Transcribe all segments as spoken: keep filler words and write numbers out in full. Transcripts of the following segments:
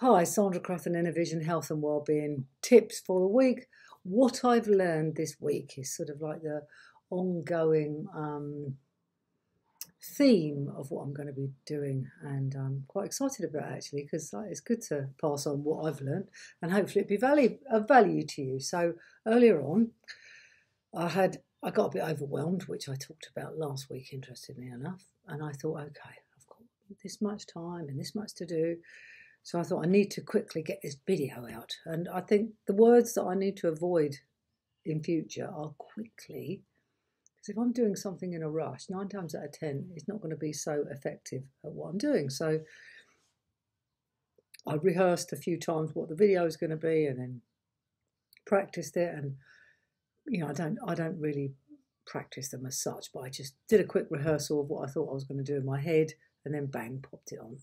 Hi, Sandra Crathern, Innavision Health and Wellbeing Tips for the Week. What I've learned this week is sort of like the ongoing um, theme of what I'm going to be doing, and I'm quite excited about it actually, because it's good to pass on what I've learned and hopefully it'll be value, of value to you. So earlier on, I had I got a bit overwhelmed, which I talked about last week, interestingly enough, and I thought, okay, I've got this much time and this much to do. So I thought I need to quickly get this video out. And I think the words that I need to avoid in future are quickly, because if I'm doing something in a rush, nine times out of ten, it's not going to be so effective at what I'm doing. So I rehearsed a few times what the video is going to be, and then practiced it. And you know, I don't, I don't really practice them as such, but I just did a quick rehearsal of what I thought I was going to do in my head, and then bang, popped it on.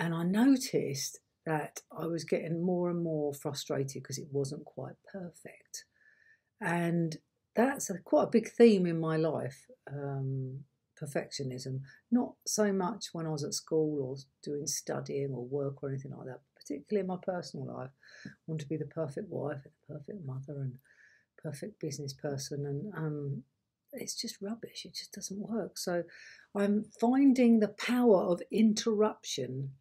And I noticed that I was getting more and more frustrated because it wasn't quite perfect. And that's a, quite a big theme in my life, um, perfectionism. Not so much when I was at school or doing studying or work or anything like that, but particularly in my personal life. I want to be the perfect wife and the perfect mother and perfect business person, and um, it's just rubbish. It just doesn't work. So I'm finding the power of interruption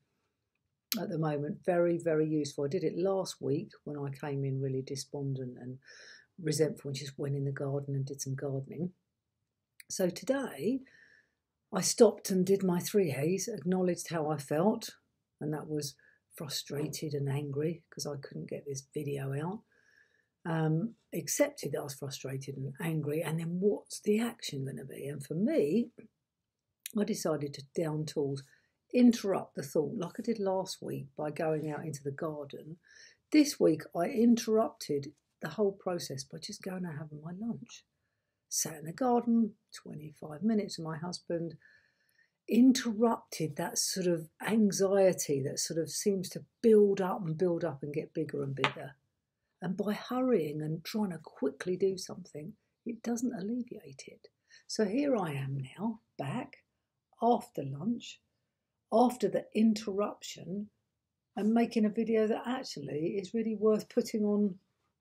at the moment very, very useful. I did it last week when I came in really despondent and resentful, and just went in the garden and did some gardening. So today I stopped and did my three A's, acknowledged how I felt, and that was frustrated and angry because I couldn't get this video out. Um, accepted that I was frustrated and angry, and then what's the action going to be? And for me, I decided to down tools, interrupt the thought like I did last week by going out into the garden. This week I interrupted the whole process by just going and having my lunch. Sat in the garden, twenty-five minutes with my husband, interrupted that sort of anxiety that sort of seems to build up and build up and get bigger and bigger. And by hurrying and trying to quickly do something, it doesn't alleviate it. So here I am now, back after lunch, after the interruption, and making a video that actually is really worth putting on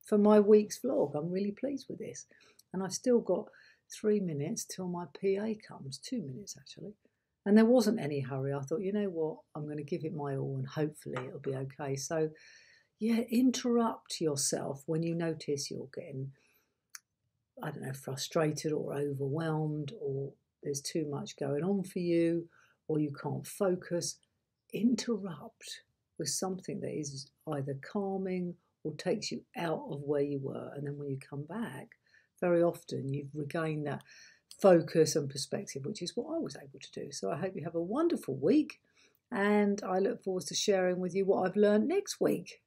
for my week's vlog. I'm really pleased with this. And I've still got three minutes till my P A comes, two minutes actually. And there wasn't any hurry. I thought, you know what, I'm going to give it my all and hopefully it'll be okay. So yeah, interrupt yourself when you notice you're getting, I don't know, frustrated or overwhelmed, or there's too much going on for you, or you can't focus. Interrupt with something that is either calming or takes you out of where you were. And then when you come back, very often you've regained that focus and perspective, which is what I was able to do. So I hope you have a wonderful week, and I look forward to sharing with you what I've learned next week.